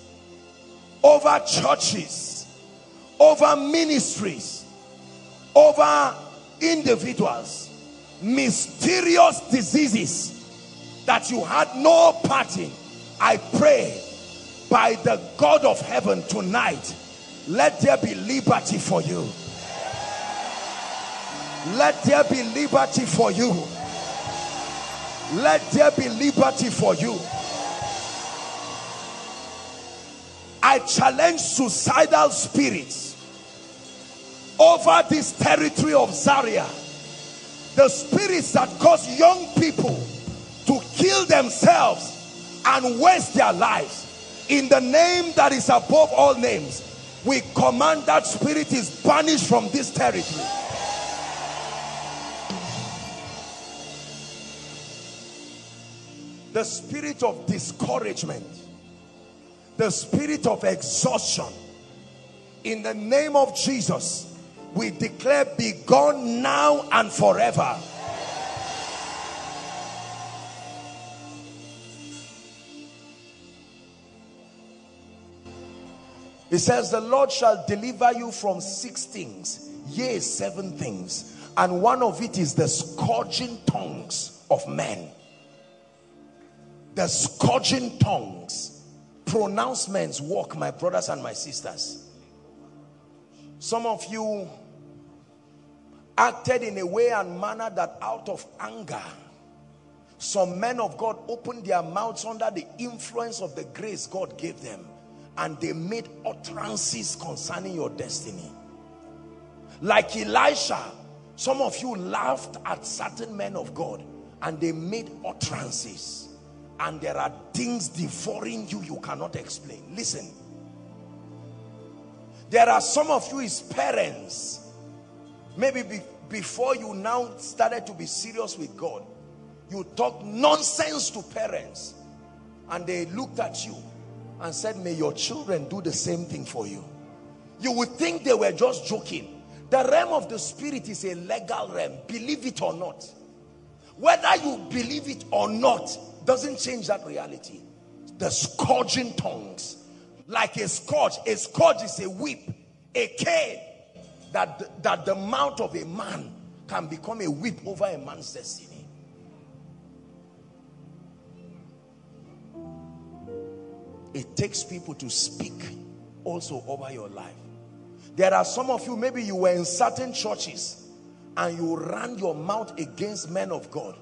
over churches, over ministries, over individuals, mysterious diseases that you had no part in, I pray by the God of heaven tonight, let there be liberty for you. Let there be liberty for you. Let there be liberty for you. I challenge suicidal spirits over this territory of Zaria. The spirits that cause young people to kill themselves and waste their lives. In the name that is above all names, we command that spirit is banished from this territory. The spirit of discouragement, the spirit of exhaustion, in the name of Jesus, we declare be gone now and forever. It says, the Lord shall deliver you from six things, yea, seven things. And one of it is the scourging tongues of men. The scourging tongues. Pronouncements work, my brothers and my sisters. Some of you acted in a way and manner that out of anger, some men of God opened their mouths under the influence of the grace God gave them. And they made utterances concerning your destiny. Like Elisha, some of you laughed at certain men of God and they made utterances. And there are things devouring you you cannot explain. Listen. There are some of you as parents, maybe be, before you now started to be serious with God, you talked nonsense to parents and they looked at you and said, may your children do the same thing for you. You would think they were just joking. The realm of the spirit is a legal realm, believe it or not. Whether you believe it or not doesn't change that reality. The scourging tongues. like a scourge. A scourge is a whip, a cane, that the, that the mouth of a man can become a whip over a man's destiny. It takes people to speak also over your life. There are some of you, maybe you were in certain churches and you ran your mouth against men of God,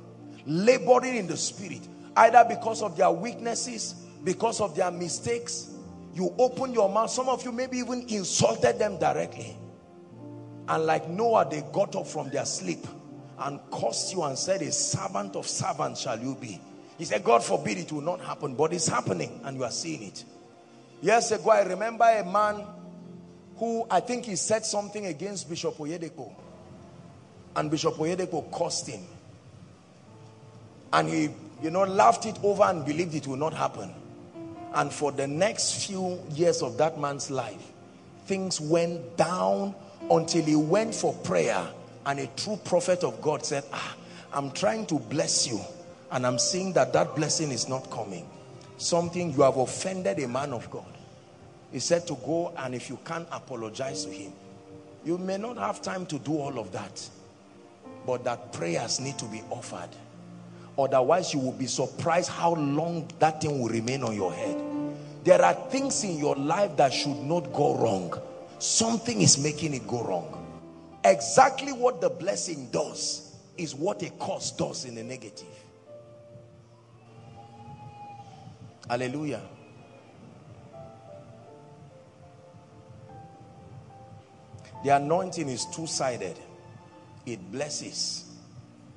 laboring in the spirit, either because of their weaknesses, because of their mistakes. You opened your mouth. Some of you maybe even insulted them directly. And like Noah, they got up from their sleep and cursed you and said, a servant of servants shall you be. He said, God forbid it will not happen, but it's happening and you are seeing it. Years ago, I remember a man who, I think he said something against Bishop Oyedeko. And Bishop Oyedeko cursed him. And he, you know, laughed it over and believed it will not happen. And for the next few years of that man's life, things went down until he went for prayer. And a true prophet of God said, ah, I'm trying to bless you. And I'm seeing that that blessing is not coming. Something, you have offended a man of God. He said to go, and if you can't, apologize to him. You may not have time to do all of that, but that prayers need to be offered. Otherwise, you will be surprised how long that thing will remain on your head. There are things in your life that should not go wrong. Something is making it go wrong. Exactly what the blessing does is what a curse does in the negative. Hallelujah. The anointing is two-sided. It blesses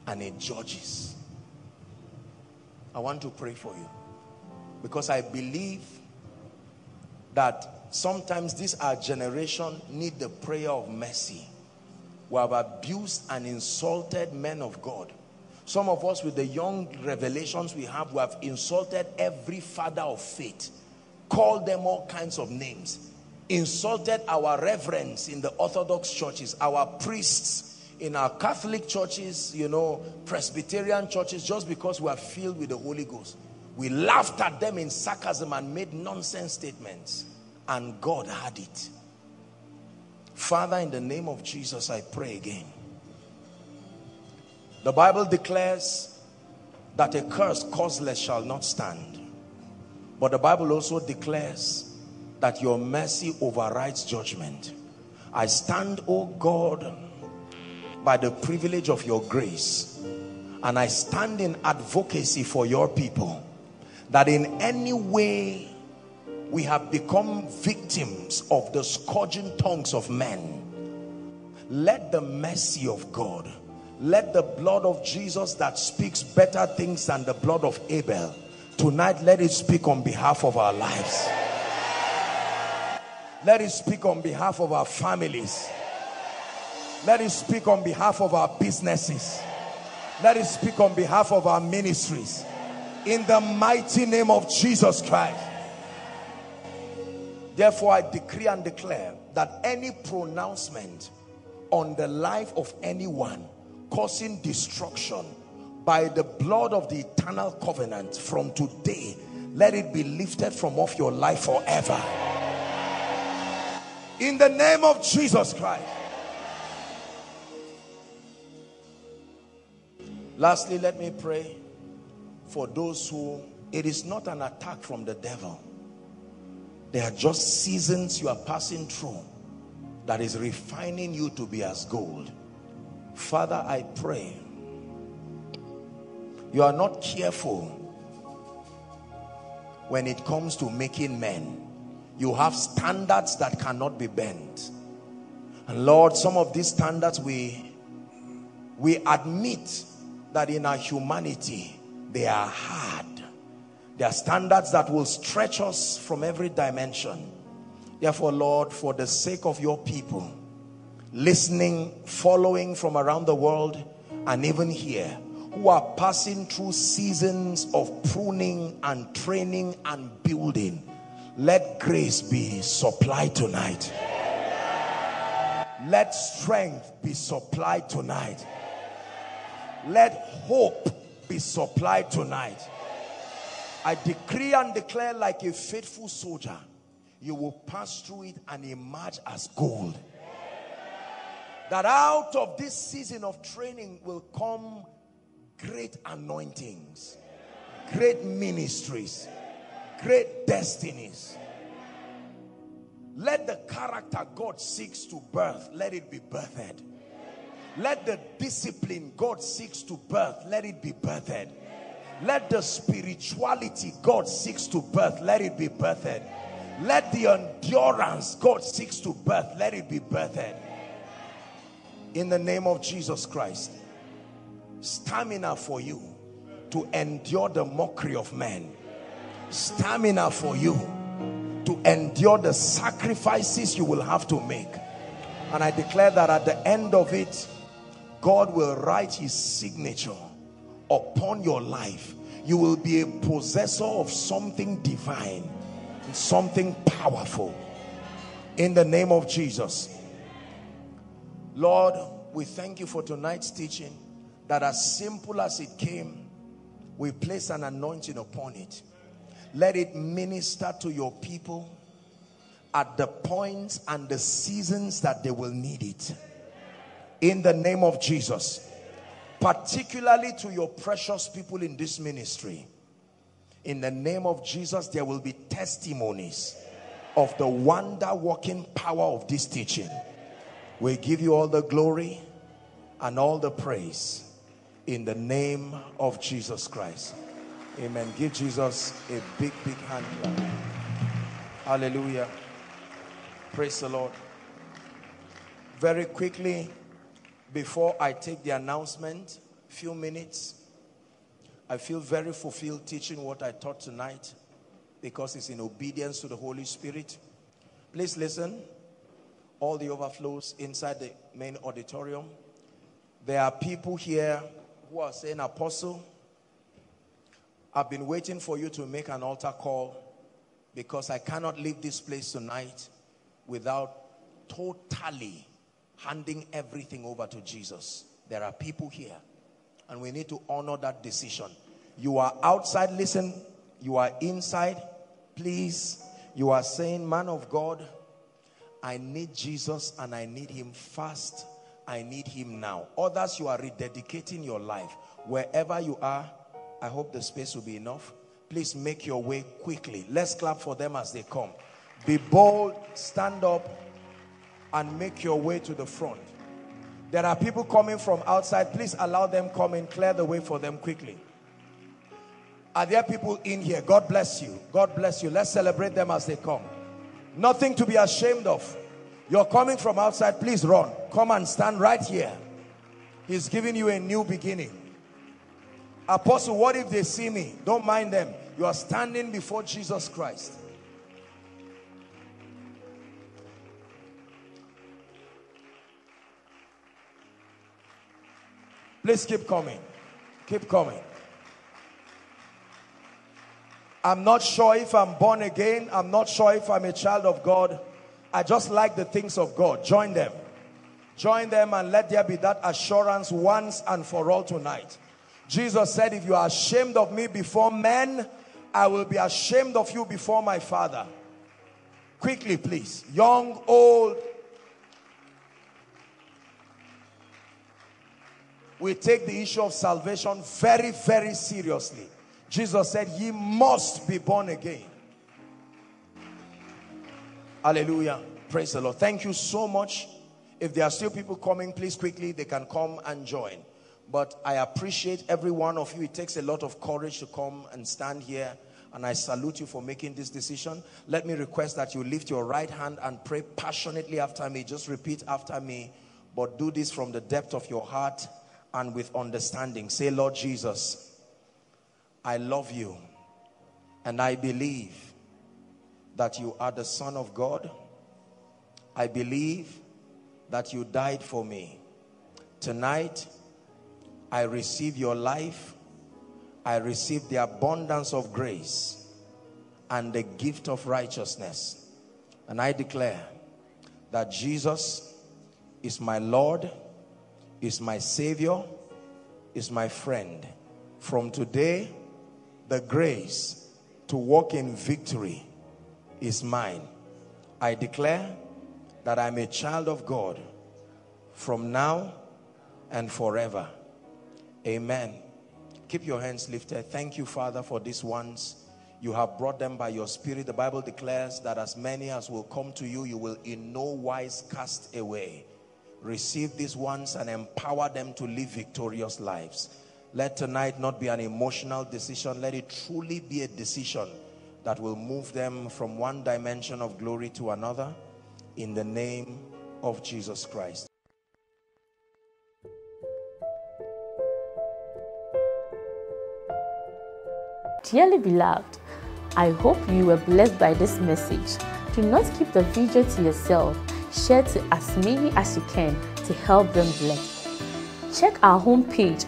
and it judges. I want to pray for you, because I believe that sometimes this our generation need the prayer of mercy. We have abused and insulted men of God. Some of us, with the young revelations we have, we have insulted every father of faith, called them all kinds of names, insulted our reverends in the Orthodox churches, our priests in our Catholic churches, you know, Presbyterian churches, just because we are filled with the Holy Ghost. We laughed at them in sarcasm and made nonsense statements, and God had it. Father, in the name of Jesus, I pray again. The Bible declares that a curse causeless shall not stand. But the Bible also declares that your mercy overrides judgment. I stand, O God, by the privilege of your grace, and I stand in advocacy for your people, that in any way we have become victims of the scourging tongues of men, let the mercy of God, let the blood of Jesus that speaks better things than the blood of Abel, tonight let it speak on behalf of our lives. Let it speak on behalf of our families. Let it speak on behalf of our businesses. Let it speak on behalf of our ministries. In the mighty name of Jesus Christ. Therefore, I decree and declare that any pronouncement on the life of anyone causing destruction, by the blood of the eternal covenant, from today let it be lifted from off your life forever, in the name of Jesus Christ. Lastly, let me pray for those who, it is not an attack from the devil, they are just seasons you are passing through that is refining you to be as gold. Father, I pray, you are not careful when it comes to making men. You have standards that cannot be bent. And Lord, some of these standards, we, we admit that in our humanity, they are hard. They are standards that will stretch us from every dimension. Therefore, Lord, for the sake of your people, listening, following from around the world, and even here, who are passing through seasons of pruning and training and building, let grace be supplied tonight. Let strength be supplied tonight. Let hope be supplied tonight. I decree and declare, like a faithful soldier, you will pass through it and emerge as gold. That out of this season of training will come great anointings, great ministries, great destinies. Let the character God seeks to birth, let it be birthed. Let the discipline God seeks to birth, let it be birthed. Let the spirituality God seeks to birth, let it be birthed. Let the endurance God seeks to birth, let it be birthed. In the name of Jesus Christ, stamina for you to endure the mockery of men. Stamina for you to endure the sacrifices you will have to make. And I declare that at the end of it, God will write his signature upon your life. You will be a possessor of something divine, something powerful. In the name of Jesus. Lord, we thank you for tonight's teaching, that as simple as it came, we place an anointing upon it. Let it minister to your people at the points and the seasons that they will need it. In the name of Jesus. Particularly to your precious people in this ministry. In the name of Jesus, there will be testimonies of the wonder-working power of this teaching. We give you all the glory and all the praise in the name of Jesus Christ. Amen. Give Jesus a big, big hand clap. Hallelujah. Praise the Lord. Very quickly, before I take the announcement, a few minutes. I feel very fulfilled teaching what I taught tonight because it's in obedience to the Holy Spirit. Please listen. All the overflows inside the main auditorium. There are people here who are saying, Apostle, I've been waiting for you to make an altar call because I cannot leave this place tonight without totally handing everything over to Jesus. There are people here and we need to honor that decision. You are outside, listen. You are inside, please. You are saying, man of God, I need Jesus and I need him fast. I need him now. Others, you are rededicating your life. Wherever you are, I hope the space will be enough. Please make your way quickly. Let's clap for them as they come. Be bold, stand up, and make your way to the front. There are people coming from outside. Please allow them come in. Clear the way for them quickly. Are there people in here? God bless you. God bless you. Let's celebrate them as they come. Nothing to be ashamed of. You're coming from outside, please run. Come and stand right here. He's giving you a new beginning. Apostle, what if they see me? Don't mind them. You are standing before Jesus Christ. Please keep coming. Keep coming. I'm not sure if I'm born again. I'm not sure if I'm a child of God. I just like the things of God. Join them. Join them and let there be that assurance once and for all tonight. Jesus said, if you are ashamed of me before men, I will be ashamed of you before my Father. Quickly, please. Young, old. We take the issue of salvation very, very seriously. Jesus said, ye must be born again. Hallelujah. Praise the Lord. Thank you so much. If there are still people coming, please quickly, they can come and join. But I appreciate every one of you. It takes a lot of courage to come and stand here. And I salute you for making this decision. Let me request that you lift your right hand and pray passionately after me. Just repeat after me. But do this from the depth of your heart and with understanding. Say, Lord Jesus, I love you and I believe that you are the Son of God. I believe that you died for me. Tonight, I receive your life. I receive the abundance of grace and the gift of righteousness. And I declare that Jesus is my Lord, is my Savior, is my friend. From today, the grace to walk in victory is mine. I declare that I'm a child of God from now and forever. Amen. Keep your hands lifted. Thank you, Father, for these ones. You have brought them by your Spirit. The Bible declares that as many as will come to you, you will in no wise cast away. Receive these ones and empower them to live victorious lives. Let tonight not be an emotional decision. Let it truly be a decision that will move them from one dimension of glory to another, in the name of Jesus Christ. Dearly beloved, I hope you were blessed by this message. Do not keep the video to yourself. Share to as many as you can to help them bless. Check our homepage